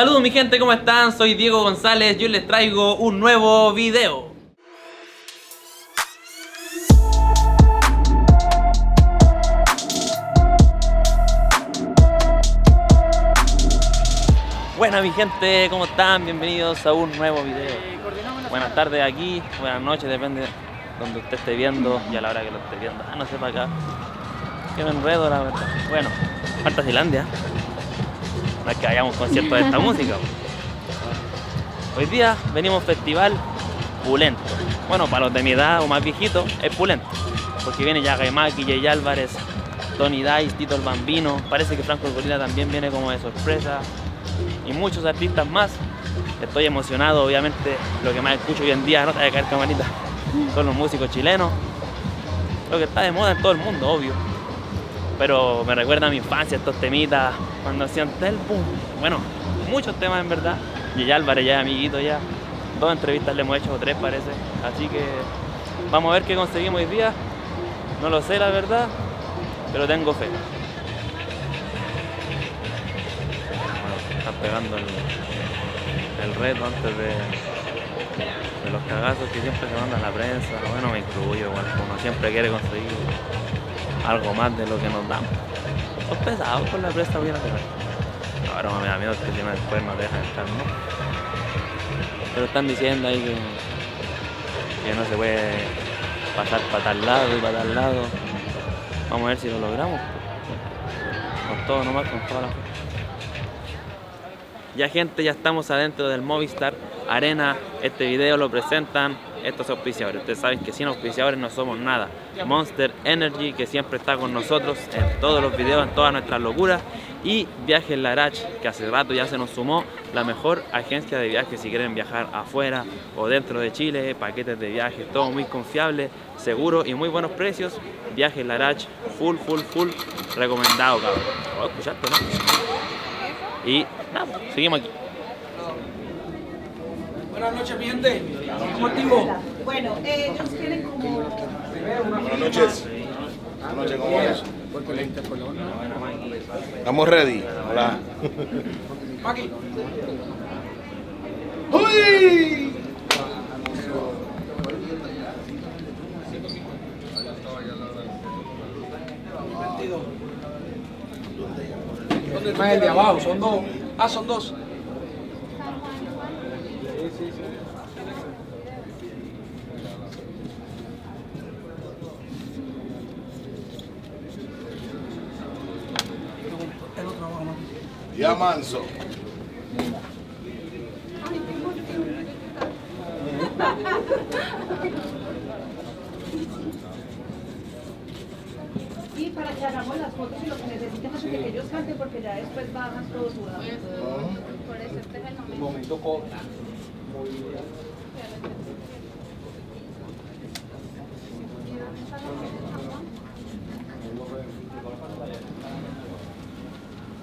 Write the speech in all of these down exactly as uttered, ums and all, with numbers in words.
Saludos mi gente, ¿cómo están? Soy Diego González y hoy les traigo un nuevo video. Buenas mi gente, ¿cómo están? Bienvenidos a un nuevo video. Buenas tardes aquí, buenas noches, depende de donde usted esté viendo y a la hora que lo esté viendo. Ah, no sé para acá, que me enredo la verdad. Bueno, falta Tailandia. No es que vayamos a un concierto de esta música. Hoy día venimos a un festival pulento. Bueno, para los de mi edad o más viejitos, es pulento. Porque viene Yaga Mackie, J Álvarez, Tony Dize, Tito el Bambino. Parece que Franco el Gorila también viene como de sorpresa. Y muchos artistas más. Estoy emocionado, obviamente lo que más escucho hoy en día, no te voy a caer camarita, son los músicos chilenos, lo que está de moda en todo el mundo, obvio, pero me recuerda a mi infancia estos temitas cuando hacían tel, boom. Bueno, muchos temas en verdad. Y ya Álvarez ya es amiguito, ya dos entrevistas le hemos hecho, o tres parece, así que vamos a ver qué conseguimos hoy día, no lo sé la verdad, pero tengo fe. Pegando el, el reto antes de, de los cagazos que siempre se mandan a la prensa. Bueno, me incluyo, bueno, uno siempre quiere conseguir algo más de lo que nos damos. Son pesados con la prensa, bien a tener. Ahora me da miedo que si no después nos dejan entrar, ¿no? Pero están diciendo ahí que, que no se puede pasar para tal lado y para tal lado. Vamos a ver si lo logramos. Con todo nomás, con toda la fuerza. Ya gente, ya estamos adentro del Movistar Arena. Este video lo presentan estos auspiciadores. Ustedes saben que sin auspiciadores no somos nada. Monster Energy, que siempre está con nosotros en todos los videos, en todas nuestras locuras. Y Viajes Larach, que hace rato ya se nos sumó, la mejor agencia de viajes si quieren viajar afuera o dentro de Chile. Paquetes de viajes, todo muy confiable, seguro y muy buenos precios. Viajes Larach, full, full, full, recomendado, cabrón. Oh, escuchaste, ¿no? Y nada, seguimos aquí. Buenas noches, mi gente. ¿Cómo activo? Bueno, ellos tienen como... Buenas noches. Buenas noches, ¿cómo es? Estamos ready. Hola. Mackie. ¡Uy! Más el de abajo, son dos. Ah, son dos. Ya manso. Y para que hagamos las fotos y lo que necesitemos es que ellos canten porque ya después bajan todos sudados. Por eso este es el momento. Momento cobra. Movilidad.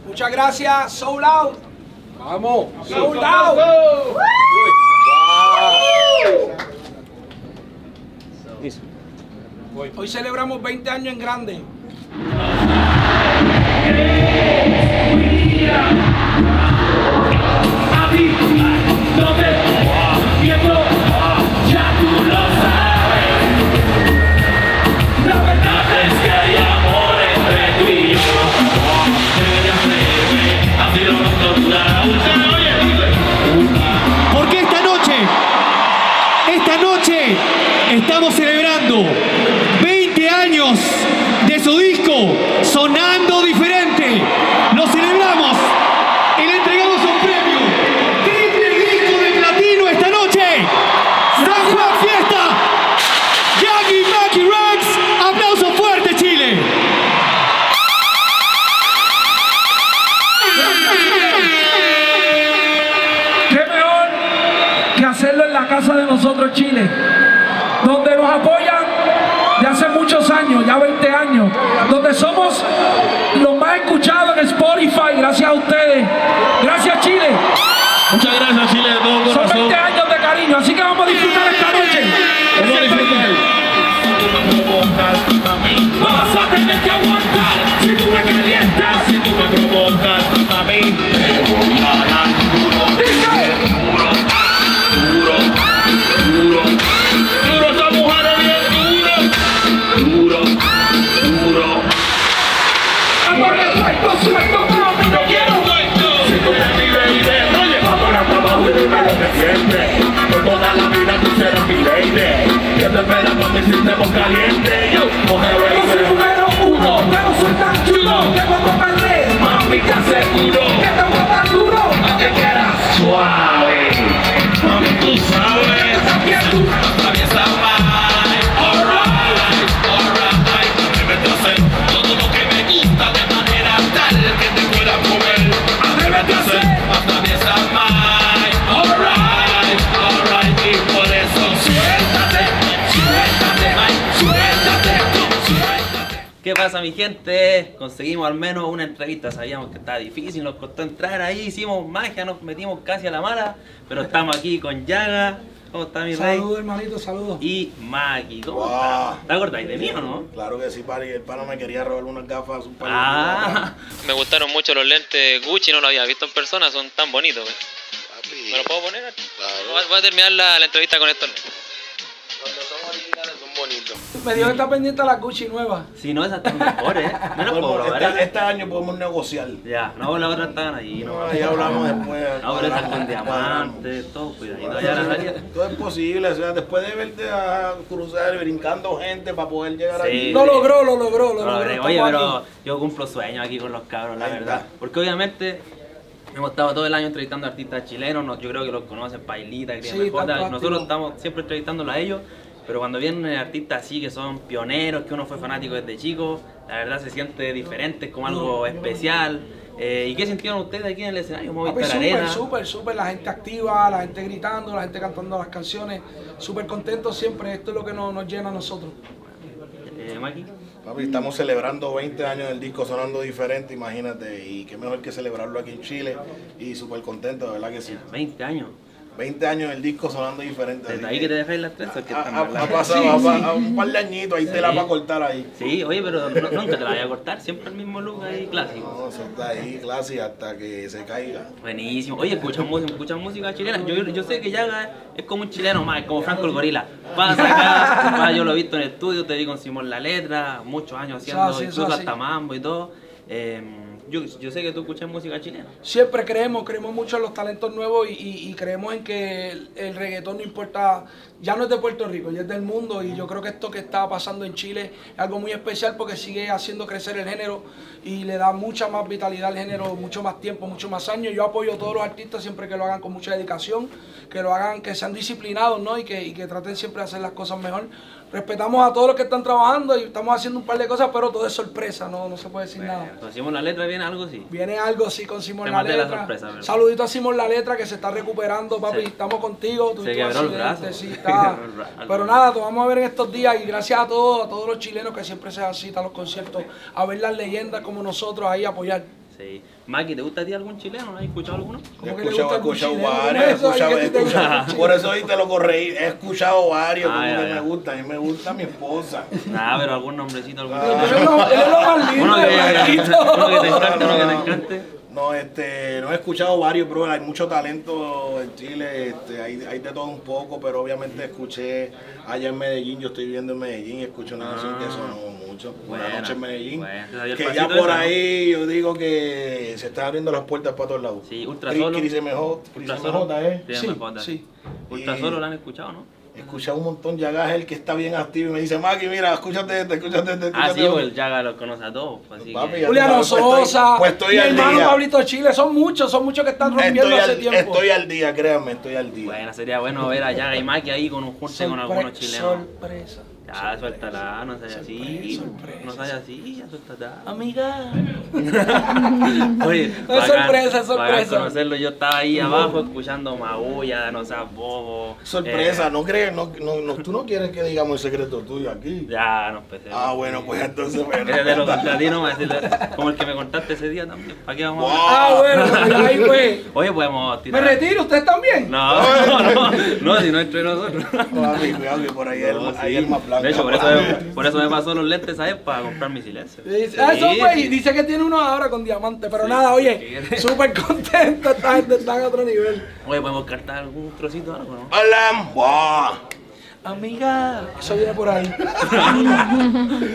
Muchas gracias, Soul Out. Vamos, Soul Out. Wow. Hoy celebramos veinte años en grande. Estamos celebrando veinte años de su disco Sonando Diferente. Lo celebramos y le entregamos un premio. Triple disco de platino esta noche. San Juan Fiesta. Yaga Mackie Rex. Aplauso fuerte, Chile. Qué mejor que hacerlo en la casa de nosotros, Chile. Donde nos apoyan de hace muchos años, ya veinte años, donde somos los más escuchados en Spotify, gracias a ustedes, gracias Chile. Muchas gracias Chile de todo corazón. Son veinte años de cariño, así que vamos a disfrutar esta noche. Vamos a disfrutar. Vas a tener que aguantar, si tú me calientas, si tú me provocas, a mí me voy a dar. estamos calientes. Yo, mujer, yo soy número uno, pero soy tan chulo que cuando perdés, mami, te aseguro que te voy a dar duro, a que quieras suave. Mami, tú sabes, también tú, también sabes. Alright, alright, porque me tracen todo lo que me gusta de manera tal que te pueda mover. Atrévete a hacer, atraviesa más. Alright, alright, y por eso suéltate, suéltate, suéltate, suéltate. ¿Qué pasa, mi gente? Conseguimos al menos una entrevista. Sabíamos que estaba difícil, nos costó entrar ahí, hicimos magia, nos metimos casi a la mala, pero estamos aquí con Yaga. ¿Cómo está, mi rey? Saludos, hermanito, saludos. Y Mackie, ¿cómo oh, está? ¿Te acordáis de mí o no? Claro que sí, pari. El pana me quería robar unas gafas, un par de ah. Me gustaron mucho los lentes Gucci, no los había visto en persona, son tan bonitos. Papi. ¿Me los puedo poner? Claro. Voy a terminar la, la entrevista con estos lentes. Cuando son originales son bonitos. Me dio que está pendiente a la Gucci nueva. Si no, esas están mejores, ¿eh? No las puedo probar. Este, este año podemos negociar. Ya, no, la otra estaban allí. No, no ya hablamos no, después. No, pero esas con diamantes, todo cuidadito. Ya todo es posible, o sea, después de verte a cruzar brincando gente para poder llegar sí, aquí. Lo sí. logró, lo logró, lo no, logró. Oye, pero aquí yo cumplo sueños aquí con los cabros, la verdad. Porque obviamente hemos estado todo el año entrevistando a artistas chilenos, yo creo que los conocen, Pailita, Crisi sí, Mejota, nosotros estamos siempre entrevistándolos a ellos, pero cuando vienen artistas así que son pioneros, que uno fue fanático desde chico, la verdad se siente diferente, es como algo especial. Eh, ¿Y qué sintieron ustedes aquí en el escenario? Movistar Arena. Súper, súper, súper, la gente activa, la gente gritando, la gente cantando las canciones, súper contentos siempre, esto es lo que nos, nos llena a nosotros. Eh, Mackie. Papi, estamos celebrando veinte años del disco Sonando Diferente, imagínate, y qué mejor que celebrarlo aquí en Chile, y súper contento, de verdad que sí. veinte años. veinte años del disco Sonando Diferente. Desde ahí que te dejáis las trenzas que están. Ha pasado sí, sí. A, a un par de añitos, ahí sí. Te la va a cortar ahí. Sí, oye, pero no, nunca te la voy a cortar, siempre el mismo look ahí clásico. No, eso está ahí clásico hasta que se caiga. Buenísimo. Oye, escuchan música, escuchan música chilena. Yo, yo sé que Yaga es como un chileno más, es como Franco el Gorila. Pasa acá, pasa, yo lo he visto en el estudio, te vi con Simon La Letra, muchos años haciendo, so, sí, incluso so, hasta sí. Mambo y todo. Eh, Yo, yo sé que tú escuchas música chilena. Siempre creemos, creemos mucho en los talentos nuevos y, y, y creemos en que el, el reggaetón no importa, ya no es de Puerto Rico, ya es del mundo y yo creo que esto que está pasando en Chile es algo muy especial porque sigue haciendo crecer el género y le da mucha más vitalidad al género, mucho más tiempo, mucho más años. Yo apoyo a todos los artistas siempre que lo hagan con mucha dedicación, que lo hagan, que sean disciplinados, ¿no? Y que, y que traten siempre de hacer las cosas mejor. Respetamos a todos los que están trabajando y estamos haciendo un par de cosas, pero todo es sorpresa, no, no se puede decir bueno, nada. Entonces, Simon La Letra viene algo así. Viene algo así con Simon La Letra. La sorpresa, pero saludito a Simon La Letra que se está recuperando, papi, sí. Estamos contigo. Tú, se tú quebró el brazo. Sí, está. Pero nada, te vamos a ver en estos días y gracias a todos, a todos los chilenos que siempre se asistan a los conciertos, a ver las leyendas como nosotros ahí apoyar. Sí. Mackie, ¿te gusta a ti algún chileno? ¿No has escuchado alguno? He escuchado, escuchado varios, por eso hoy te lo corregí, he escuchado varios, ah, como que me gusta, a mí me gusta mi esposa. Nah, pero algún nombrecito, algún ah. Él es lo más lindo. Uno que, uno que te encante, uno que te encante. No, este, no he escuchado varios, pero hay mucho talento en Chile, este, hay, hay de todo un poco, pero obviamente escuché allá en Medellín, yo estoy viviendo en Medellín, escuché una canción ah, que sonó mucho, buena, Una Noche en Medellín, buena. Que ya por ahí yo digo que se están abriendo las puertas para todos lados. Sí, Ultrasolo. Crisi Mejota, ¿eh? Sí, sí. Ultrasolo la han escuchado, ¿no? Escucha un montón, Yaga es el que está bien activo y me dice, Mackie, mira, escúchate este, escúchate este. Ah, sí, pues Yaga los conoce a todos. Así papi, que Julia Rososa, pues estoy, pues estoy mi al hermano día. Pablito Chill-E, son muchos, son muchos que están rompiendo estoy hace al, tiempo. Estoy al día, créanme, estoy al día. Bueno, sería bueno ver a Yaga y Mackie ahí con un junte con algunos chilenos. Sorpresa. Ya, suéltala, no seas así, sorpresa, no seas así, ya suéltala. Amiga. Oye, no es sorpresa, es sorpresa. Conocerlo, yo estaba ahí abajo escuchando magulla, no seas bobo. Sorpresa, eh, no crees, no, no, no, tú no quieres que digamos el secreto tuyo aquí. Ya, no empecé. Ah, bueno, pues entonces, bueno. De lo no me decirle, como el que me contaste ese día también, ¿para qué vamos wow. a ver? Ah, bueno, ahí pues. Oye, podemos tirar. ¿Me retiro? ¿Ustedes también? No, no, no, no, si no entre nosotros. Papi, cuidado que por ahí el más plano. De hecho, por eso, me, por eso me pasó los lentes, ¿sabes? Para comprar mi silencio. Sí, ah, eso fue, y dice que tiene uno ahora con diamante, pero sí, nada, oye, súper contento, esta gente está a otro nivel. Oye, ¿podemos cantar algún trocito o algo, no? ¡Hola! ¡Wow! Amiga, eso viene por ahí.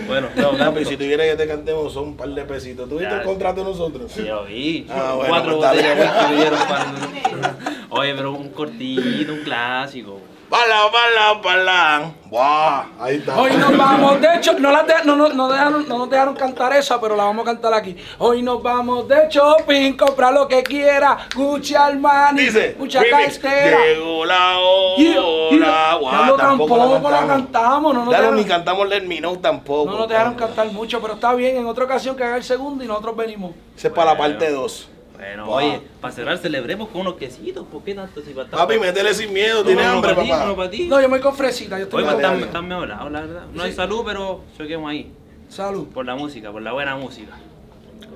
Bueno, no, no, pero si tuviera que te cantemos son un par de pesitos. ¿Tú viste el contrato nosotros? Sí, yo vi. Ah, bueno, cuatro botellas que tuvieron para Oye, pero un cortito, un clásico. ¡Palao, palao, palao! ¡Buah! Ahí está. Hoy nos vamos, de hecho, no, la de, no, no, no, dejaron, no nos dejaron cantar esa, pero la vamos a cantar aquí. Hoy nos vamos de shopping, compra lo que quiera, Gucci, Armani, dice, mucha cartera. Llegó la hora. Guau, no, tampoco, tampoco la cantamos. No, no claro, dejaron, ni cantamos Let Me Know tampoco. No nos dejaron claro. cantar mucho, pero está bien, en otra ocasión que haga el segundo y nosotros venimos. Ese es bueno. para la parte dos. Bueno, wow. Oye, para cerrar celebremos con unos quesitos, ¿por qué tanto si va a estar? Papi, métele sin miedo, no, tienes no, hambre, papá. Ti, no, para ti. No, yo me voy con fresita, yo estoy. Hoy están, están mejorados, la verdad. No sí. hay salud, pero choquemos ahí. Salud. Por la música, por la buena música.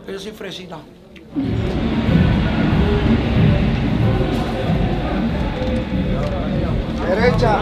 Yo soy fresita. Derecha.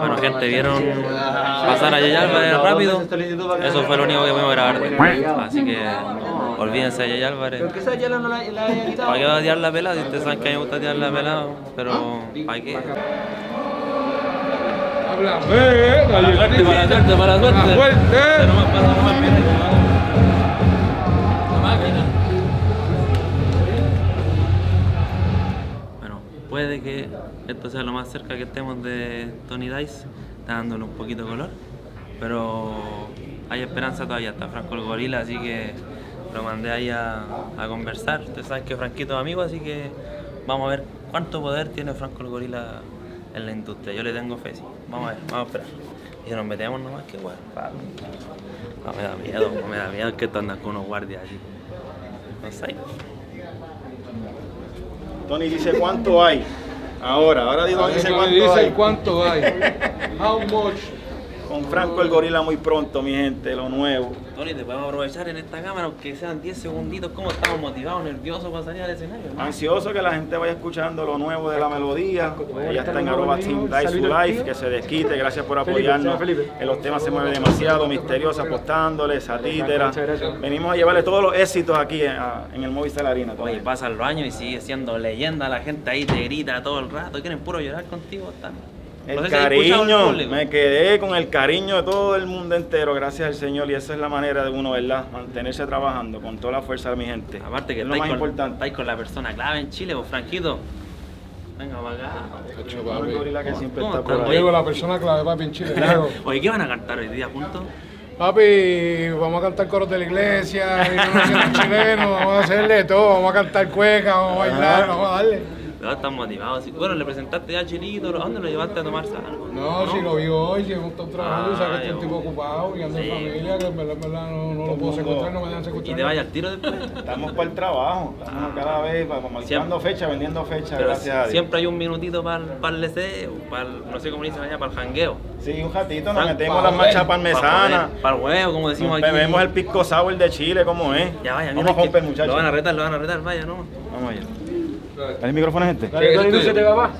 Bueno, gente, vieron pasar a J Álvarez rápido. Eso fue lo único que pudimos grabar. Así que olvídense de J Álvarez. ¿Para qué va a tirar la pelada? Si ustedes saben que a mí me gusta tirar la pelada, pero ¿para qué? Habla. Eh, eh, para suerte, para suerte, para suerte. Pero más para no más bien. La máquina. Bueno, puede que esto sea lo más cerca que estemos de Tony Dize, está dándole un poquito de color, pero hay esperanza todavía, está Franco el Gorila, así que lo mandé ahí a, a conversar. Ustedes saben que Franquito es amigo, así que vamos a ver cuánto poder tiene Franco el Gorila en la industria. Yo le tengo fe, sí. Vamos a ver, vamos a esperar. Y si nos metemos nomás, que bueno, no me da miedo, no me da miedo que esto anda con unos guardias así. No sé. Tony dice cuánto hay. Ahora, ahora digo, dice cuánto dice hay. cuánto hay. How much. Con Franco el Gorila muy pronto, mi gente, lo nuevo. Tony, te podemos aprovechar en esta cámara, aunque sean diez segunditos, ¿cómo estamos motivados, nerviosos para salir al escenario? ¿No? Ansioso que la gente vaya escuchando lo nuevo de la melodía. Pues, ya está en arroba Team Dice su live, que se desquite, gracias por apoyarnos. Felipe, Felipe. En los temas se mueve demasiado, misteriosa, apostándole, satítera. Venimos a llevarle todos los éxitos aquí en, a, en el Movistar Arena. Oye, pasa el baño y sigue siendo leyenda, la gente ahí te grita todo el rato, quieren puro llorar contigo también. El no sé si cariño, el me quedé con el cariño de todo el mundo entero, gracias al Señor, y esa es la manera de uno, ¿verdad? Mantenerse trabajando con toda la fuerza de mi gente. Aparte que es estáis, lo más con, importante. estáis con la persona clave en Chile, vos, Franquito. Venga, para acá. Yo digo la persona clave, papi, en Chile. Claro. Oye, ¿qué van a cantar hoy día juntos? Papi, vamos a cantar coros de la iglesia, chilenos, vamos a hacerle todo, vamos a cantar cueca, vamos a bailar, vamos a darle. Están motivados. Bueno, le presentaste ya a Chilito, ¿a dónde lo llevaste a tomarse algo? No, no, si lo vi hoy, si hemos estado trabajando, ah, sabes que estoy un tipo ocupado y ando sí. en familia, que en verdad, en verdad no, no lo puedo secuestrar, no me dejan secuestrar. ¿Y te vayas al tiro después? Estamos para el trabajo, estamos ah, cada vez, para, marcando fecha, vendiendo fecha, gracias a Dios. Siempre hay un minutito para pa el deseo, para no sé cómo dice mañana, para el jangueo. Sí, un ratito, nos metemos las marchas parmesanas. Para el huevo, como decimos aquí. Bebemos el pisco sour de Chile, como es. Ya vaya, mira, vamos a romper, muchachos. Lo van a retar, lo van a retar, vaya, no. Vamos allá. Dale el micrófono, gente. Dale, dale, dale, dale, papá.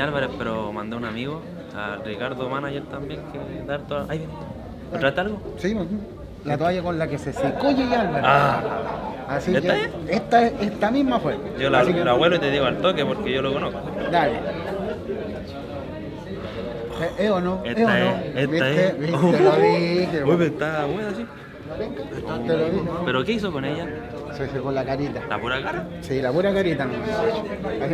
Álvarez, pero mandé a un amigo, a Ricardo, manager también, que dar toda... ¿Ay, ¿contraste algo? Sí, la toalla con la que se secó J Álvarez. Ah. Así ¿Esta que es? Esta, esta misma fue. Yo la, que... la vuelo y te digo al toque porque yo lo conozco. Dale. ¿Es eh, o no? Esta eh, o no. es. Esta ¿Viste? es. ¿Viste? Oh, ¿Viste? Oh, lo dije. Uy, está buena, sí. Oh, te lo dije. ¿Pero qué hizo con ella? Se secó la carita. ¿La pura cara? Sí, la pura carita.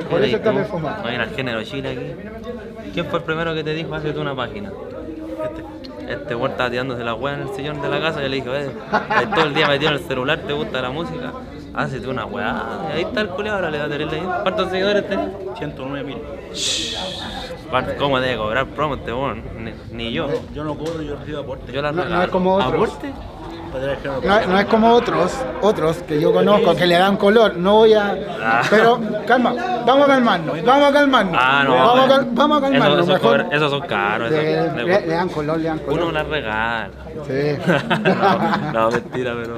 Por eso está perfumado. No, mira, el género Chile aquí. ¿Quién fue el primero que te dijo, hazte una página? Este, este güey estaba tirándose la hueá en el sillón de la casa y yo le dije, eh, todo el día metido en el celular, te gusta la música, hazte una hueá. Ahí está el culiado, ahora le va a tener la... ¿Cuántos seguidores tenés? ciento nueve mil. ¿Cómo debe cobrar promo este güey? Ni, ni yo. Yo no cobro, yo recibo aporte. Yo la no, no es como otros. ¿Aporte? No, no es como otros, otros que yo conozco que le dan color, no voy a... Ah. Pero calma, vamos a calmarnos, vamos a calmarnos, ah, no, vamos, a cal, vamos a calmarnos. Esos, esos, mejor. esos son caros. De, esos, le, le, le dan color, le dan color. Uno las regala. Sí. no, no, mentira, pero...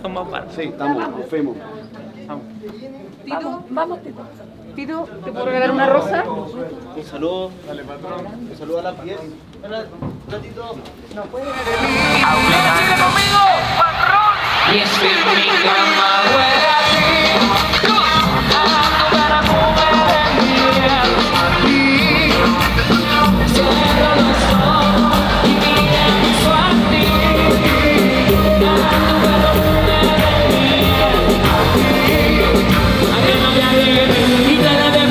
Son más baratos. Sí, estamos, nos fuimos. Vamos. Tito, vamos Tito. Tito, ¿te puedo regalar una rosa? Un saludo. Dale, patrón. Un saludo a las diez. Un ratito. ¿Nos puedes regalar? ¡Sigue conmigo, patrón! Y es que mi cama huele a ti. We'll be right back.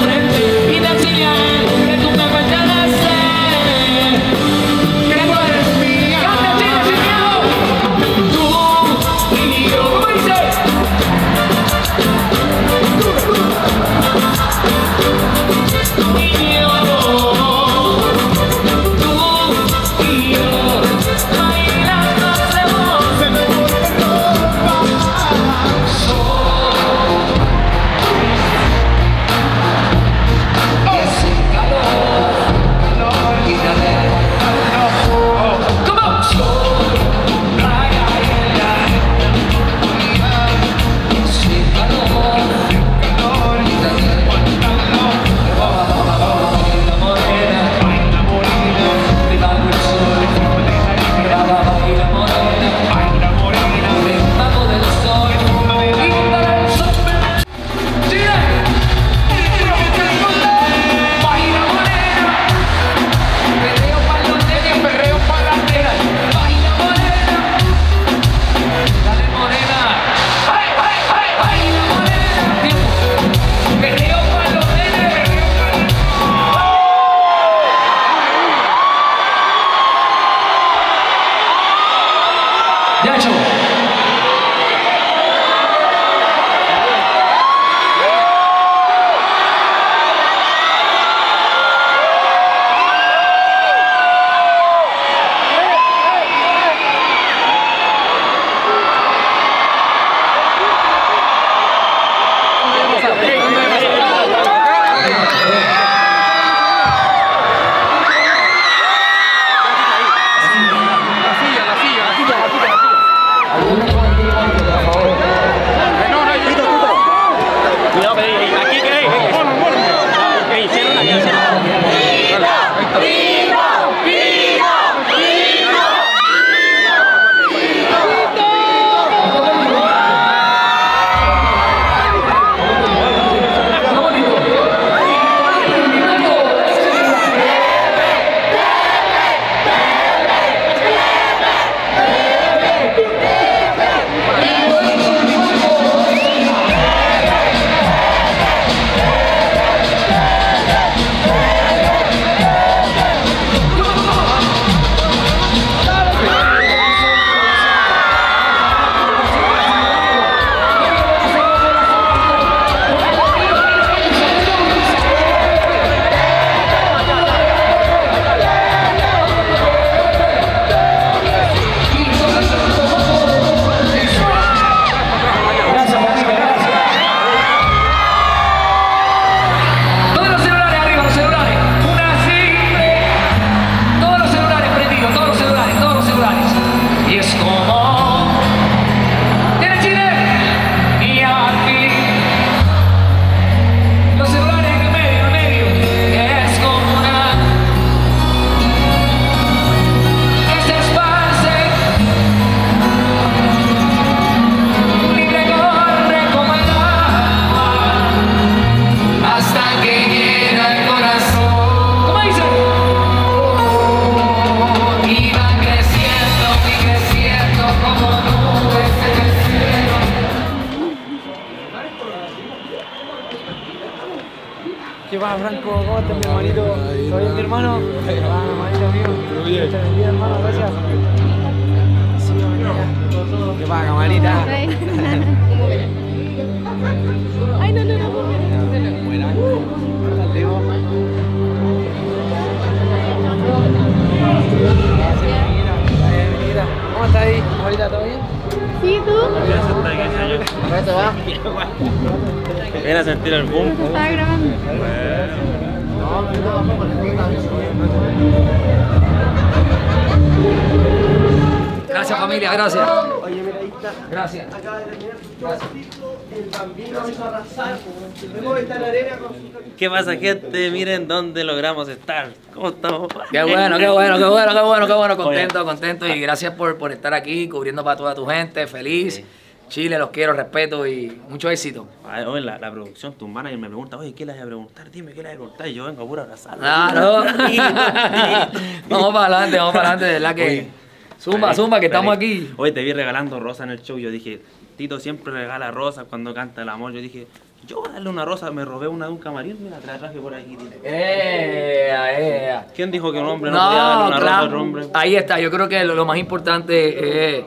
¿Qué pasa, Franco? ¿Cómo estás, mi hermanito? ¿Todo bien, mi hermano? Ah, hermanito mío. Todo bien. Muchas gracias, hermano. Gracias. Sí, hermanita. ¿Qué pasa, camarita? Ay, no, no, no. Buena. ¿Cómo estás ahí? ¿Ahorita todo bien? Sí, ¿tú? ¿Eso va? ¿Ven a sentir el boom? Estaba grabando. Gracias, familia, gracias. Oye, mira, ahí está. Gracias. Acaba de terminar Tito el Bambino, vamos a arrasar. Movistar Arena con su... ¿Qué pasa, gente? Miren dónde logramos estar. ¿Cómo estamos? Qué bueno, qué bueno, qué bueno, qué bueno, qué bueno. Contento, contento. Y gracias por, por estar aquí, cubriendo para toda tu gente. Feliz. Sí. Chile, los quiero, respeto y mucho éxito. Ay, oye, la, la producción, tu manager me pregunta, oye, ¿qué le voy a preguntar? Dime, ¿qué le voy a preguntar? Y yo vengo a pura abrazarla. Ah, no. Vamos para adelante, vamos para adelante, de verdad que... Oye, zumba, vale, zumba, que vale. Estamos aquí. Oye, te vi regalando rosa en el show, yo dije, Tito siempre regala rosa cuando canta el amor, yo dije... Yo voy a darle una rosa, me robé una de un camarín, mira, te la traje por aquí. Eh, eh. ¿Quién dijo que un hombre no, no podía darle una claro. rosa a otro hombre? Ahí está, yo creo que lo, lo más importante es...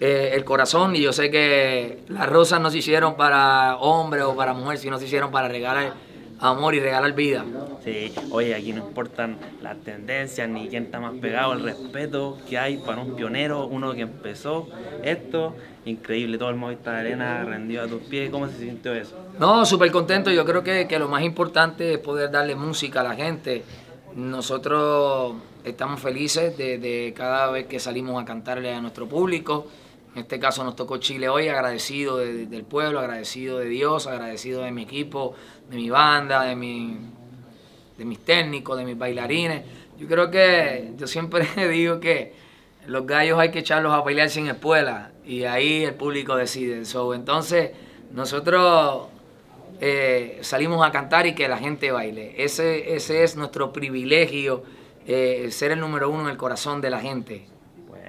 Eh, el corazón, y yo sé que las rosas no se hicieron para hombre o para mujer, sino se hicieron para regalar amor y regalar vida. Sí, oye, aquí no importan las tendencias ni quién está más pegado, el respeto que hay para un pionero, uno que empezó esto, increíble, todo el Movistar Arena rendido a tus pies. ¿Cómo se sintió eso? No, súper contento, yo creo que, que lo más importante es poder darle música a la gente. Nosotros estamos felices de, de cada vez que salimos a cantarle a nuestro público. En este caso nos tocó Chile hoy, agradecido de, de, del pueblo, agradecido de Dios, agradecido de mi equipo, de mi banda, de, mi, de mis técnicos, de mis bailarines. Yo creo que, yo siempre digo que los gallos hay que echarlos a bailar sin espuela, y ahí el público decide. So, entonces nosotros eh, salimos a cantar y que la gente baile. Ese, ese es nuestro privilegio, eh, ser el número uno en el corazón de la gente.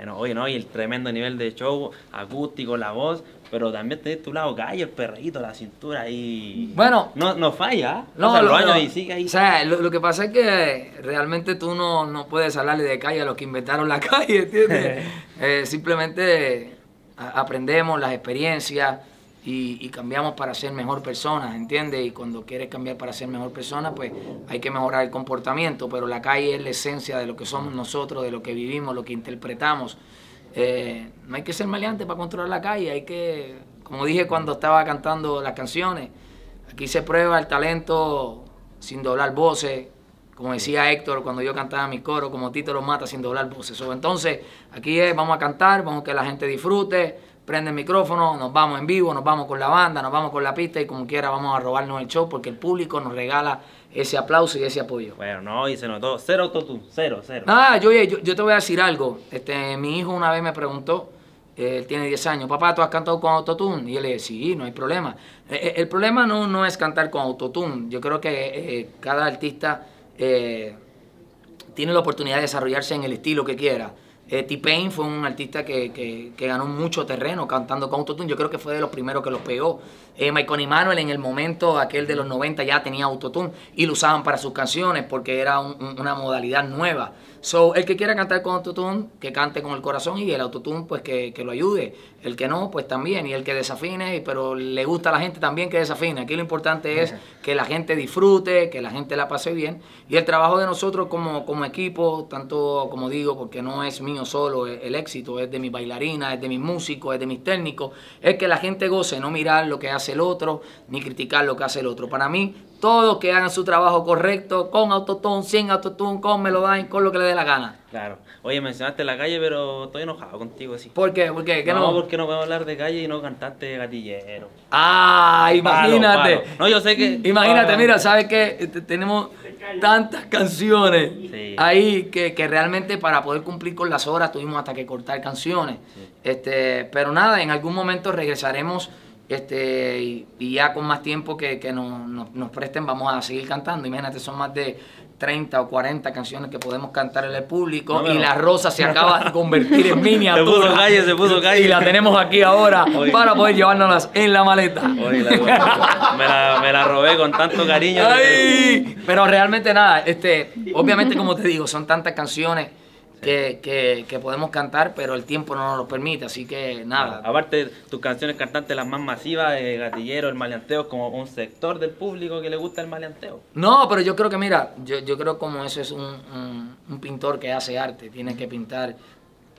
Bueno, oye, ¿no? Y el tremendo nivel de show, acústico, la voz, pero también tenés tu lado gallo, el perreíto, la cintura ahí. Bueno. No, no falla. No, no, los años no, y sigue ahí. O sea, lo, lo que pasa es que realmente tú no, no puedes hablarle de calle a los que inventaron la calle, ¿entiendes? eh, simplemente aprendemos las experiencias y, y cambiamos para ser mejor personas, ¿entiendes? Y cuando quieres cambiar para ser mejor persona, pues hay que mejorar el comportamiento, pero la calle es la esencia de lo que somos nosotros, de lo que vivimos, lo que interpretamos. Eh, no hay que ser maleante para controlar la calle, hay que, como dije cuando estaba cantando las canciones, aquí se prueba el talento sin doblar voces, como decía Héctor cuando yo cantaba mi coro, como Tito los mata sin doblar voces. Entonces, aquí es, vamos a cantar, vamos a que la gente disfrute, prende el micrófono, nos vamos en vivo, nos vamos con la banda, nos vamos con la pista y como quiera vamos a robarnos el show porque el público nos regala ese aplauso y ese apoyo. Bueno, no, y se notó, cero autotune, cero, cero. Ah, yo, yo, yo te voy a decir algo. Este, mi hijo una vez me preguntó, él tiene diez años, papá, ¿tú has cantado con autotune? Y él le dice, sí, no hay problema. El, el problema no, no es cantar con autotune. Yo creo que eh, cada artista eh, tiene la oportunidad de desarrollarse en el estilo que quiera. Eh, T-Pain fue un artista que, que, que ganó mucho terreno cantando con autotune. Yo creo que fue de los primeros que los pegó. Eh, Michael y Manuel en el momento aquel de los noventa ya tenía autotune y lo usaban para sus canciones porque era un, un, una modalidad nueva. So, el que quiera cantar con autotune, que cante con el corazón y el autotune pues que, que lo ayude. El que no, pues también. Y el que desafine, pero le gusta a la gente también que desafine. Aquí lo importante es que la gente disfrute, que la gente la pase bien. Y el trabajo de nosotros como, como equipo, tanto como digo, porque no es mío solo el éxito, es de mis bailarinas, es de mis músicos, es de mis técnicos, es que la gente goce, no mirar lo que hace el otro, ni criticar lo que hace el otro. Para mí, todos que hagan su trabajo correcto, con autotune, sin autotune, con Melodyne, con lo que le dé la gana. Claro. Oye, mencionaste la calle, pero estoy enojado contigo, sí. ¿Por qué? ¿Por qué? ¿Qué no, no, porque no podemos hablar de calle y no cantaste Gatillero. Ah, imagínate. Palo, palo. No, yo sé que... Imagínate, palo. Mira, sabes que tenemos tantas canciones sí. ahí que, que realmente para poder cumplir con las horas tuvimos hasta que cortar canciones. Sí. Este, pero nada, en algún momento regresaremos. Este, y, y ya con más tiempo que, que nos, nos, nos presten vamos a seguir cantando. Imagínate, son más de treinta o cuarenta canciones que podemos cantar en el público. No, no, no. Y la Rosa se acaba de convertir en miniatura. Se puso calle, se puso calle. Y la tenemos aquí ahora. Oye, para poder llevárnoslas en la maleta. Oye, la, me, la, me la robé con tanto cariño. Ay, que... Pero realmente nada, este, obviamente como te digo, son tantas canciones que, que, que podemos cantar, pero el tiempo no nos lo permite, así que nada. Aparte, tus canciones cantantes, las más masivas, eh, Gatillero, el maleanteo, como un sector del público que le gusta el maleanteo. No, pero yo creo que mira, yo, yo creo como eso es un, un, un pintor que hace arte, tiene que pintar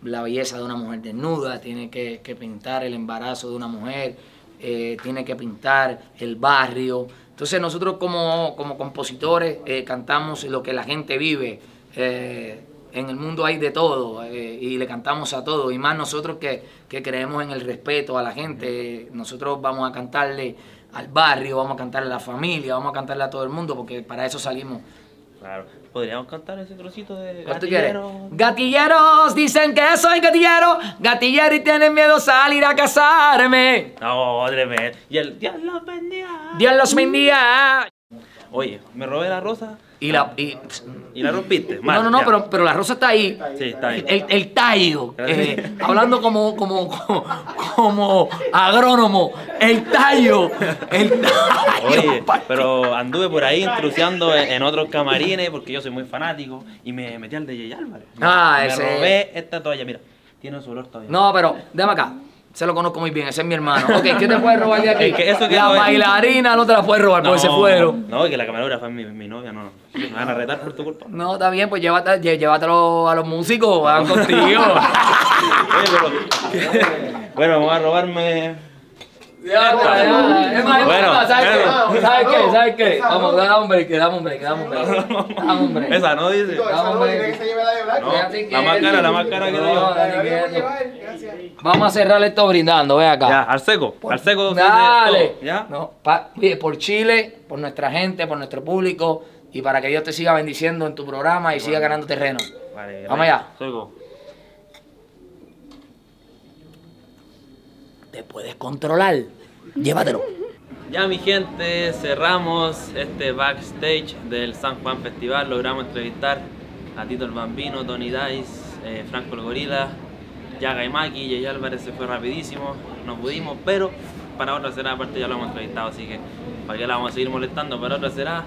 la belleza de una mujer desnuda, tiene que, que pintar el embarazo de una mujer, eh, tiene que pintar el barrio. Entonces nosotros como, como compositores eh, cantamos lo que la gente vive. Eh, En el mundo hay de todo eh, y le cantamos a todo, y más nosotros que, que creemos en el respeto a la gente. Nosotros vamos a cantarle al barrio, vamos a cantarle a la familia, vamos a cantarle a todo el mundo, porque para eso salimos. Claro, podríamos cantar ese trocito de Gatilleros. Gatilleros dicen que soy gatillero, gatillero y tienen miedo a salir a casarme. No, tremendo. Y el Dios los bendiga. Dios los bendiga. Oye, me robé la rosa. Y la, y, y la rompiste. Mal, no, no, no, pero, pero la rosa está ahí. Sí, está ahí. El, el tallo. Eh, hablando como, como, como, como agrónomo. El tallo. El tallo. Oye, pero anduve por ahí intrusiando en, en otros camarines porque yo soy muy fanático y me metí al de J Álvarez. Ah, me ese. Robé esta toalla, mira. Tiene su olor todavía. No, pero déjame acá. Se lo conozco muy bien, ese es mi hermano. Ok, ¿qué te puedes robar de aquí? Es que eso que la no bailarina es... no te la puedes robar, no, porque se fueron. No, que la camarógrafa es mi, mi novia, no, no. Me van a retar por tu culpa. No, está bien, pues llévate, llévatelo a los músicos, van contigo. Oye, pero... Bueno, vamos a robarme... Ya, ya, ya. Es más, bueno, más, ¿sabes, bueno. Qué? ¿Sabes qué? ¿Sabes qué? Esa vamos, no. Dame un break, dame un break, dame un break. Dame un break. Esa no dice. Dame un break. No, la más cara, la más cara que doy. Vamos a cerrar esto brindando, ve acá. Ya, al seco, por, al seco. Dale. ¿Ya? No, pa, por Chile, por nuestra gente, por nuestro público y para que Dios te siga bendiciendo en tu programa y bueno, siga ganando terreno. Vale, vamos allá. Seco. Te puedes controlar, llévatelo. Ya mi gente, cerramos este backstage del San Juan Festival. Logramos entrevistar a Tito el Bambino, Tony Dize, eh, Franco el Gorila, Yaga y Mackie, J Álvarez se fue rapidísimo, no pudimos, pero para otra será, aparte ya lo hemos entrevistado, así que para que la vamos a seguir molestando, para otra será.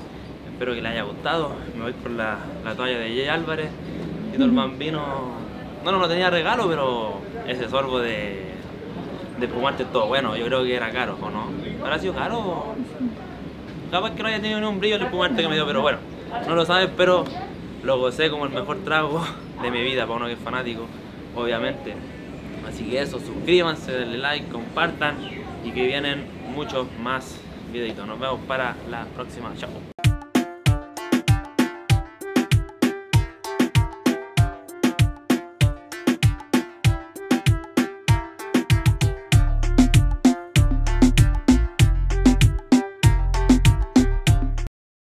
Espero que les haya gustado, me voy por la, la toalla de J Álvarez. Tito el Bambino, no, no, no tenía regalo, pero ese sorbo de... de fumarte todo, bueno, yo creo que era caro, ¿o no? ¿Habrá sido caro? Capaz que no haya tenido ni un brillo el fumarte que me dio, pero bueno, no lo sabes, pero lo gocé como el mejor trago de mi vida, para uno que es fanático, obviamente. Así que eso, suscríbanse, denle like, compartan y que vienen muchos más videitos. Nos vemos para la próxima, chao.